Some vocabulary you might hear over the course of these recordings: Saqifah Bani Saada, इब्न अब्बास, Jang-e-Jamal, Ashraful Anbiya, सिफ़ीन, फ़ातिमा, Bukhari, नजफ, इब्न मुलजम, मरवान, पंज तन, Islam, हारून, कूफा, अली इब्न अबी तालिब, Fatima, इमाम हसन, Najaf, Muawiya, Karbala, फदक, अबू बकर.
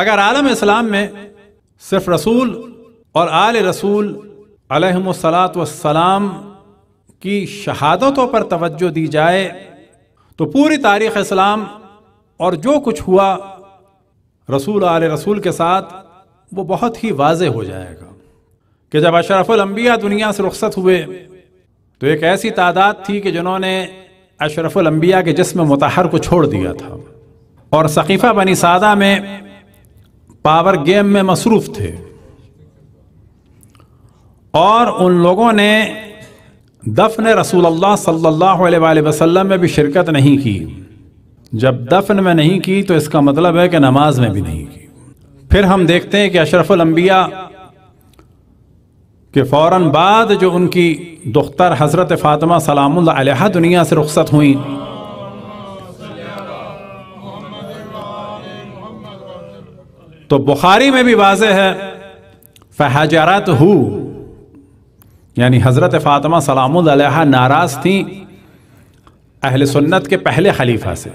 अगर आलम इस्लाम में सिर्फ रसूल और आल रसूल अलैहिमुस्सलातु वस्सलाम की शहादतों पर तवज्जो दी जाए तो पूरी तारीख़ इस्लाम और जो कुछ हुआ रसूल आल रसूल के साथ वो बहुत ही वाज़े हो जाएगा कि जब अशरफुल अंबिया दुनिया से रुखसत हुए तो एक ऐसी तादाद थी कि जिन्होंने अशरफुल अंबिया के जिस्म मुतहर को छोड़ दिया था और सकीफ़ा बनी सादा में पावर गेम में मसरूफ़ थे और उन लोगों ने दफन रसूलुल्लाह सल्लल्लाहु अलैहि वसल्लम में भी शिरकत नहीं की। जब दफन में नहीं की तो इसका मतलब है कि नमाज में भी नहीं की। फिर हम देखते हैं कि अशरफुल अंबिया के फ़ौरन बाद जो उनकी दुख्तर हज़रत फ़ातिमा सलामुल्लाह अलैहा दुनिया से रुखसत हुई तो बुखारी में भी वाज़े है फ़हजरत हु, यानी हज़रत फ़ातिमा सलामुल्लाह अलैहा नाराज़ थी अहले सुन्नत के पहले खलीफा से,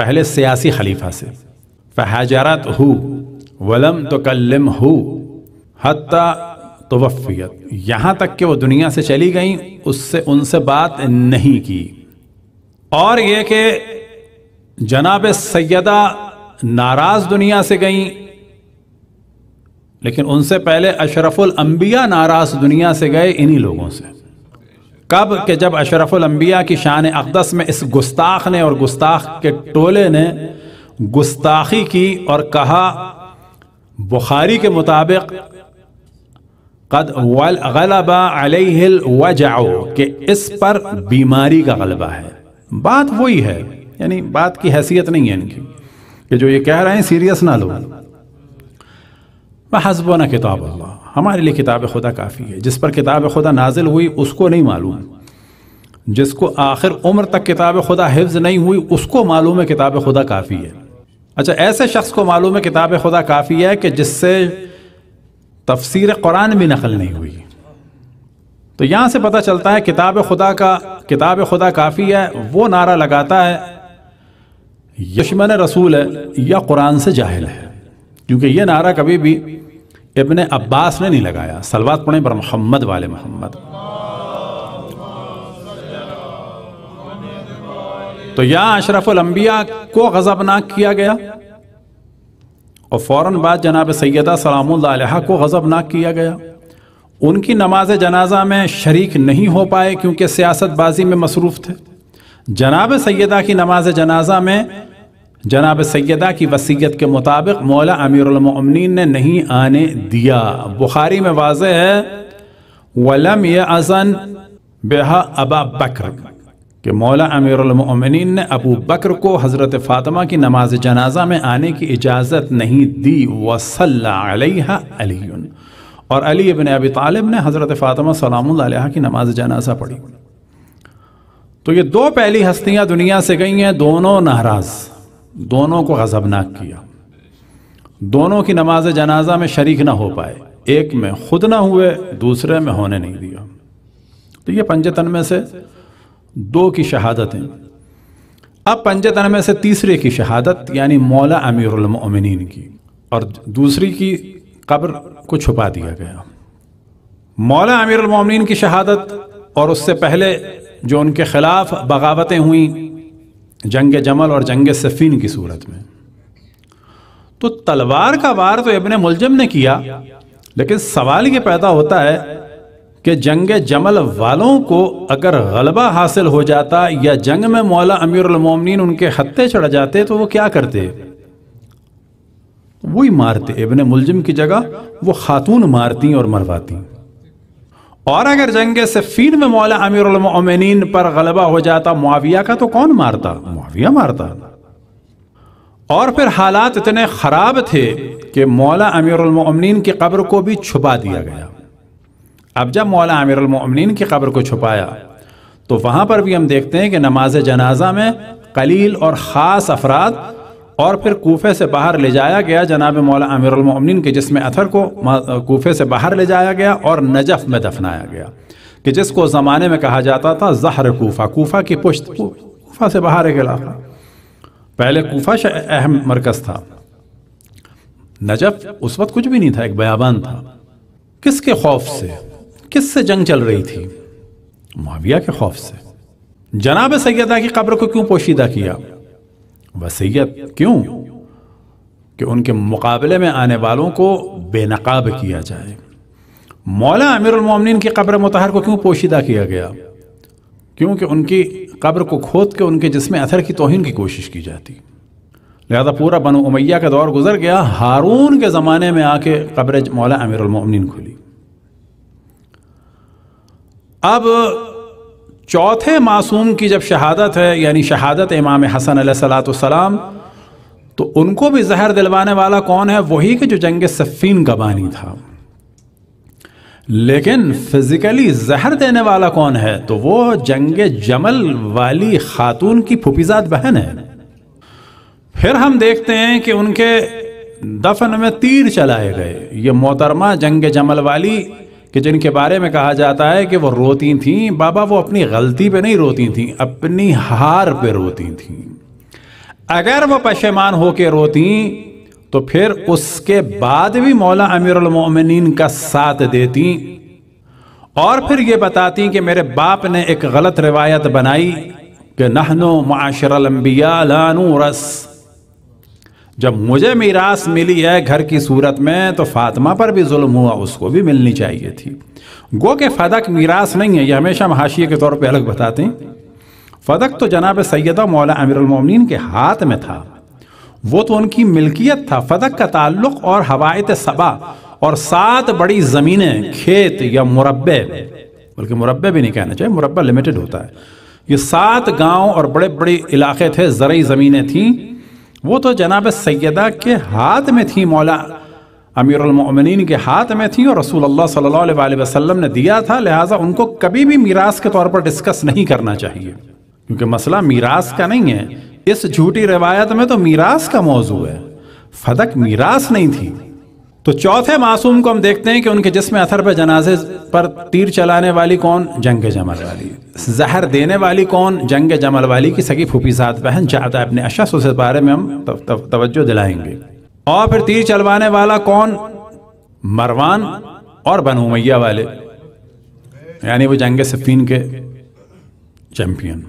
पहले सियासी खलीफा से। फ़हजरत हु वलम तुकल्लिम हु हत्ता तवफ़ियत, यहाँ तक कि वो दुनिया से चली गई, उससे उनसे बात नहीं की। और ये कि जनाब सैयदा नाराज़ दुनिया से गई लेकिन उनसे पहले अशरफुल अंबिया नाराज़ दुनिया से गए इन्हीं लोगों से। कब कि जब अशरफुल अंबिया की शान अक़दस में इस गुस्ताख ने और गुस्ताख के टोले ने गुस्ताखी की और कहा बुखारी के मुताबिक कद गलबा अलैहिल वजाओ कि इस पर बीमारी का गलबा है। बात वही है, यानी बात की हैसियत नहीं है इनकी कि जो ये कह रहे हैं सीरियस ना लो। हस्बुना किताब अल्लाह, हमारे लिए किताब खुदा काफ़ी है। जिस पर किताब खुदा नाजिल हुई उसको नहीं मालूम, जिसको आखिर उम्र तक किताब खुदा हिफ्ज़ नहीं हुई उसको मालूम है किताब खुदा काफ़ी है। अच्छा, ऐसे शख्स को मालूम है किताब खुदा काफ़ी है कि जिससे तफसीर कुरान भी नकल नहीं हुई। तो यहाँ से पता चलता है किताब खुदा काफ़ी है वो नारा लगाता है दुश्मन रसूल है या कुरान से जाहिल है, क्योंकि ये नारा कभी भी इब्न अब्बास ने नहीं लगाया। सलवात पढ़ें पर मोहम्मद वाले मोहम्मद। तो यहाँ अशरफुल अंबिया को गज़बनाक किया गया और फ़ौरन बाद जनाब सैयदा सलामुल्लाह अलैहा को गज़बनाक किया गया। उनकी नमाज जनाजा में शरीक नहीं हो पाए क्योंकि सियासतबाजी में मसरूफ़ थे। जनाब सैयदा की नमाज जनाजा में जनाब सैयदा की वसीयत के मुताबिक मौला अमीरुल मोमिनीन ने नहीं आने दिया। बुखारी में वाज़े है वलम यअज़न बिहा अबा बकर कि मौला अमीरुल मोमिनीन ने अबू बकर को हज़रत फ़ातिमा की नमाज जनाजा में आने की इजाज़त नहीं दी। वसल्ला अलैहा अली और अली इब्न अबी तालिब ने हज़रत फ़ातिमा सलामुल्लाह अलैहा की नमाज जनाजा पढ़ी। तो ये दो पहली हस्तियाँ दुनिया से गई हैं, दोनों नाराज़, दोनों को गज़बनाक किया, दोनों की नमाज जनाजा में शरीक ना हो पाए, एक में खुद ना हुए दूसरे में होने नहीं दिया। तो ये पंज तन में से दो की शहादतें। अब पंज तन में से तीसरे की शहादत यानी मौला अमीरुल मोमिनीन की, और दूसरी की कब्र को छुपा दिया गया। मौला अमीरुल मोमिनीन की शहादत और उससे पहले जो उनके ख़िलाफ़ बगावतें हुई जंग जमल और जंग सिफ़ीन की सूरत में, तो तलवार का वार तो इब्न मुलजम ने किया लेकिन सवाल ये पैदा होता है कि जंग जमल वालों को अगर गलबा हासिल हो जाता या जंग में मौला अमीरुल मोमिनीन उनके हत्थे चढ़ जाते तो वो क्या करते? वही मारते। इब्न मुलजिम की जगह वो खातून मारती और मरवाती। और अगर जंग सिफ़ीन में मौला अमीरुल मोमिनीन पर गलबा हो जाता मुआविया का तो कौन मारता? मुआविया मारता। और फिर हालात इतने ख़राब थे कि मौला अमीरुल मोमिनीन की कब्र को भी छुपा दिया गया। अब जब मौला अमीरुल मोमिनीन की कब्र को छुपाया तो वहाँ पर भी हम देखते हैं कि नमाज जनाजा में कलील और ख़ास अफराद और फिर कूफे से बाहर ले जाया गया। जनाब मौला अमीरुल मोमिनीन के जिस्म अथर को कूफे से बाहर ले जाया गया और नजफ़ में दफनाया गया कि जिसको ज़माने में कहा जाता था ज़हर कूफा, कूफा की पुश्त, कूफा से बाहर एक इलाका। पहले कूफा अहम मरकज़ था नजफ उस वक्त कुछ भी नहीं था, एक बयाबान था। किसके खौफ से, किससे जंग चल रही थी? मुआविया के खौफ से। जनाब सैयदा की कब्र को क्यों पोशीदा किया? वसीयत क्यों? कि उनके मुकाबले में आने वालों को बेनकाब किया जाए। मौला अमीरुल मोमिनीन की कब्र मुतहर को क्यों पोशीदा किया गया? क्योंकि उनकी कब्र को खोद के उनके जिस्म अथर की तौहीन की कोशिश की जाती। लिहाजा पूरा बनु उमैया का दौर गुजर गया, हारून के ज़माने में आके कब्र मौला अमीरुल मोमिनीन खुली। अब चौथे मासूम की जब शहादत है, यानी शहादत इमाम हसन अलैहिस्सलाम, तो उनको भी जहर दिलवाने वाला कौन है? वही कि जो जंग सिफ़ीन का बानी था। लेकिन फिजिकली जहर देने वाला कौन है? तो वो जंग-ए-जमल वाली खातून की फुफीजात बहन है। फिर हम देखते हैं कि उनके दफन में तीर चलाए गए। ये मोहतरमा जंग-ए-जमल वाली कि जिनके बारे में कहा जाता है कि वो रोती थीं, बाबा वो अपनी गलती पे नहीं रोती थीं, अपनी हार पे रोती थीं। अगर वो पशेमान होके रोती तो फिर उसके बाद भी मौला अमीरुल मोमिनीन का साथ देती और फिर ये बताती कि मेरे बाप ने एक गलत रिवायत बनाई कि नहनो माशरल अंबिया ला नूरस, जब मुझे मीरास मिली है घर की सूरत में तो फातिमा पर भी जुल्म हुआ, उसको भी मिलनी चाहिए थी। गो के फदक मीरास नहीं है, ये हमेशा हम हाशिए के तौर पे अलग बताते हैं। फदक तो जनाब सैयदा मौला अमीरुल मोमिनीन के हाथ में था, वो तो उनकी मिल्कियत था। फदक का ताल्लुक और हवायत सबा और 7 बड़ी ज़मीनें, खेत या मुरब्बे, बल्कि मुरब्बे भी नहीं कहना चाहिए, मुरब्बा लिमिटेड होता है, ये 7 गांव और बड़े बड़े इलाके थे, ज़रई ज़मीनें थीं, वो तो जनाब सैयदा के हाथ में थी, मौला अमीरुल मोमिनीन के हाथ में थी और रसूलुल्लाह सल्लल्लाहु अलैहि वसल्लम ने दिया था। लिहाजा उनको कभी भी मीरास के तौर पर डिस्कस नहीं करना चाहिए, क्योंकि मसला मीरास का नहीं है। इस झूठी रिवायत में तो मीरास का मौजू है, फदक मीरास नहीं थी। तो चौथे मासूम को हम देखते हैं कि उनके जिस्म अथर पर जनाजे पर तीर चलाने वाली कौन? जंग जमल वाली। जहर देने वाली कौन? जंग जमल वाली की सगी फूफी साथ बहन जादा अपने अशस, उस बारे में हम तवज्जो दिलाएंगे। और फिर तीर चलवाने वाला कौन? मरवान और बनु उमैया वाले, यानी वो जंग सिफ़ीन के चैम्पियन।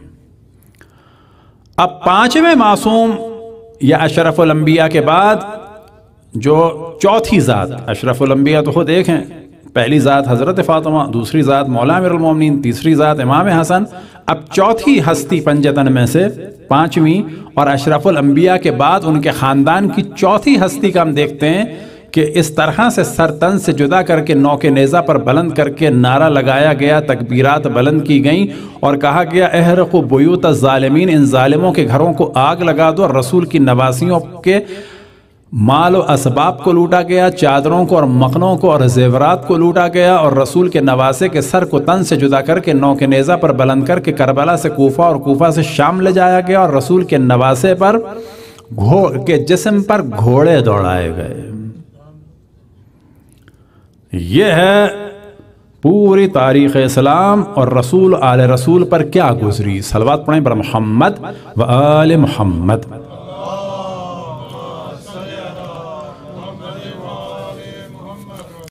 अब पांचवें मासूम या अशरफुल अंबिया के बाद जो चौथी ज़ात, अशरफुल अंबिया तो खुद एक हैं, पहली ज़ात हज़रत फ़ातिमा, दूसरी ज़ात मौला अमीरुल मोमिनीन, तीसरी ज़ात इमाम हसन, अब चौथी हस्ती पंज तन में से पाँचवीं और अशरफुल अंबिया के बाद उनके ख़ानदान की चौथी हस्ती का हम देखते हैं कि इस तरह से सर तन से जुदा करके नौके नेज़ा पर बुलंद करके नारा लगाया गया, तकबीरात बुलंद की गईं और कहा गया अहरक़ु बुयूत ज़ालिमीन, इन ज़ालिमों के घरों को आग लगा दो। रसूल की नवासियों के माल और असबाब को लूटा गया, चादरों को और मखनों को और जेवरात को लूटा गया और रसूल के नवासे के सर को तन से जुदा करके नौके नेज़ा पर बुलंद करके करबला से कूफा और कूफा से शाम ले जाया गया और रसूल के नवासे पर जिस्म पर घोड़े दौड़ाए गए। यह है पूरी तारीख़ इस्लाम और रसूल आले रसूल पर क्या गुजरी। सलवात पढ़ें बर मोहम्मद व आले मोहम्मद।